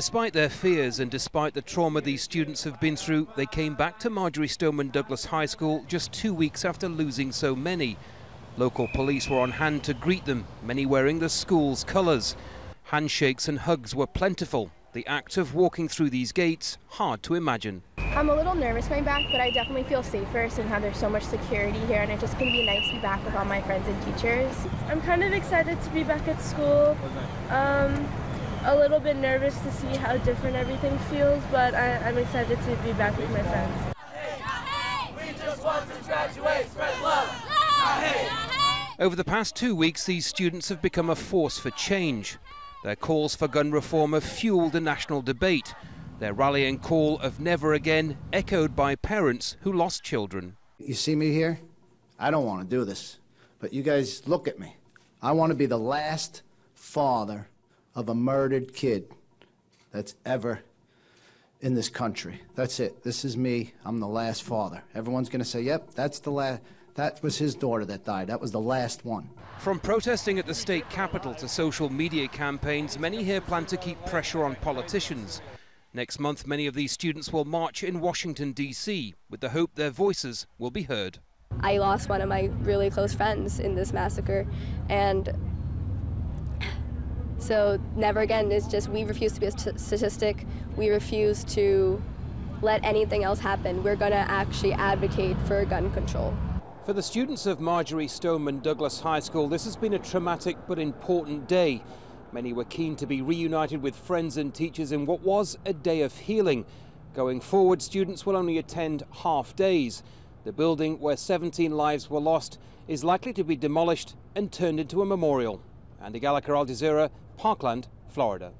Despite their fears and despite the trauma these students have been through, they came back to Marjory Stoneman Douglas High School just 2 weeks after losing so many. Local police were on hand to greet them, many wearing the school's colours. Handshakes and hugs were plentiful. The act of walking through these gates, hard to imagine. I'm a little nervous coming back, but I definitely feel safer since how there's so much security here, and it's just going to be nice to be back with all my friends and teachers. I'm kind of excited to be back at school. A little bit nervous to see how different everything feels, but I'm excited to be back with my friends. We just want to graduate, spread love. Over the past 2 weeks, these students have become a force for change. Their calls for gun reform have fueled a national debate. Their rallying call of never again echoed by parents who lost children. You see me here? I don't want to do this, but you guys look at me. I want to be the last father of a murdered kid that's ever in this country. That's it. This is me. I'm the last father. Everyone's going to say, yep, that's the last. That was his daughter that died. That was the last one. From protesting at the state capitol to social media campaigns, many here plan to keep pressure on politicians. Next month, many of these students will march in Washington, D.C., with the hope their voices will be heard. I lost one of my really close friends in this massacre, and so never again. It's just we refuse to be a statistic. We refuse to let anything else happen. We're going to actually advocate for gun control. For the students of Marjory Stoneman Douglas High School, this has been a traumatic but important day. Many were keen to be reunited with friends and teachers in what was a day of healing. Going forward, students will only attend half days. The building where 17 lives were lost is likely to be demolished and turned into a memorial. Andy Gallagher, Al Jazeera, Parkland, Florida.